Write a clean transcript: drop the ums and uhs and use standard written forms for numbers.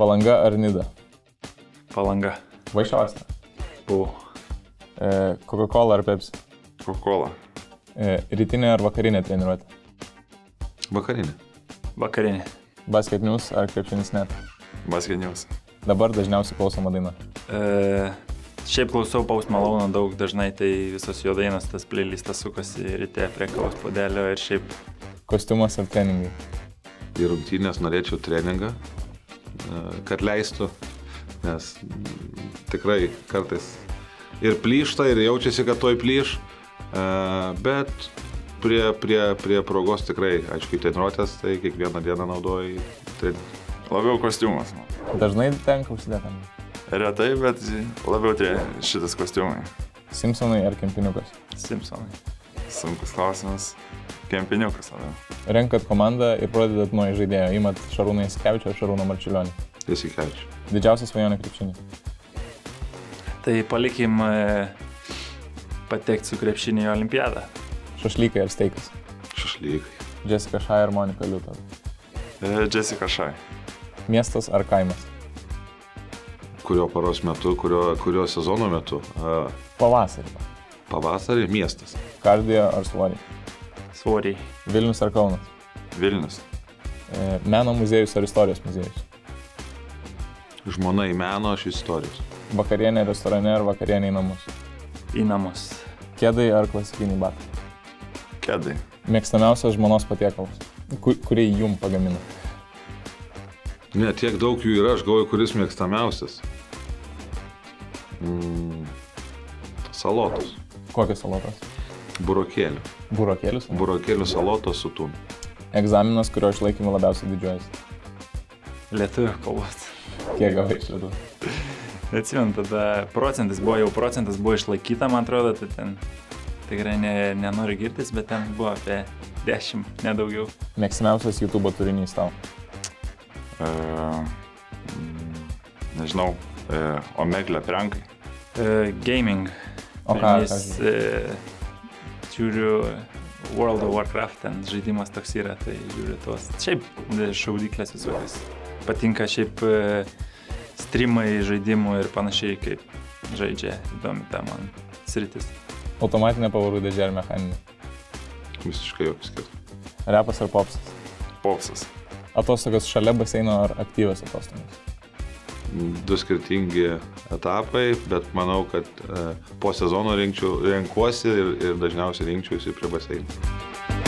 Palanga ar Nida? Palanga. Vaišiausia? Buvau. Coca-Cola ar Pepsi? Coca-Cola. Rytinė ar vakarinė treniruotė? Vakarinė. Vakarinė. Basket news ar krepšinis net? Basket news. Dabar dažniausiai klausoma daina? Šiaip klausau Paus Malauną daug dažnai, tai visos jo dainos, tas playlistas sukasi ryte prie kavos puodelio ir šiaip. Kostiumas ar treningai? Į rungtynės norėčiau treningą, kad leistų, nes tikrai kartais ir plyšta, ir jaučiasi, kad toj plyš, bet prie progos tikrai, aišku, treniruotės, tai kiekvieną dieną naudoji treningą. Labiau kostiumas. Dažnai tenka užsidėti? Retai, bet labiau tie šitas kostiumai. Simpsonai ar kempiniukas? Simpsonai. Sunkus klausimas. Kempiniukas labiau. Renkat komandą ir pradedat nuo žaidėjo. Imat Šarūną Didžiausią ar Šarūną Marčiulionį? Didžiausią. Didžiausias svajonė krepšinį? Tai palikim patekti su krepšinį į olimpiadą. Šašlykai ar steikas? Šašlykai. Jessica Shy ar Monica Luthor? Jessica Shy. Miestas ar kaimas? Kurio paros metu, kurio sezono metu? Pavasarį. Pavasarį miestas. Kardio ar svoriai? Svoriai. Vilnius ar Kaunas? Vilnius. Meno muziejus ar istorijos muziejus? Žmona į meno, aš istorijos. Vakarienė restorane ar vakarienė į namus? Į namus. Kedai ar klasikiniai batai? Kedai. Mėgstamiausias žmonos patiekalas, kurį jums pagamina? Ne, tiek daug jų yra, aš galvoju, kuris mėgstamiausias. Salotos. Kokios salotos? Burokėlių. Burokėlių salotos? Burokėlių salotos su tunu. Egzaminas, kurio išlaikymą labiausiai didžiuojasi? Lietuvių kalbos. Kiek gavai iš lietuvių? Atsimenu, tada procentas buvo išlaikyta, man atrodo, tai ten tikrai nenoriu girtis, bet ten buvo apie 10, nedaugiau. Mėgstamiausias YouTube'o turinys tau? Nežinau, Omegle prankai. Gaming. O ką? Žiūriu World of Warcraft, ten žaidimas toks yra, tai žiūriu tuos. Šiaip šaudyklės visokios. Patinka šiaip streamai žaidimų ir panašiai, kaip žaidžia, įdomi ta man sritis. Automatinė pavarų dėžė ar mechaninė? Visiškai jokių skirtumų. Repas ar popsas? Popsas. Atostogas šalia baseino ar aktyvios atostogas? Du skirtingi etapai, bet manau, kad po sezono renkuosi ir dažniausiai rinkčiausi prie baseino.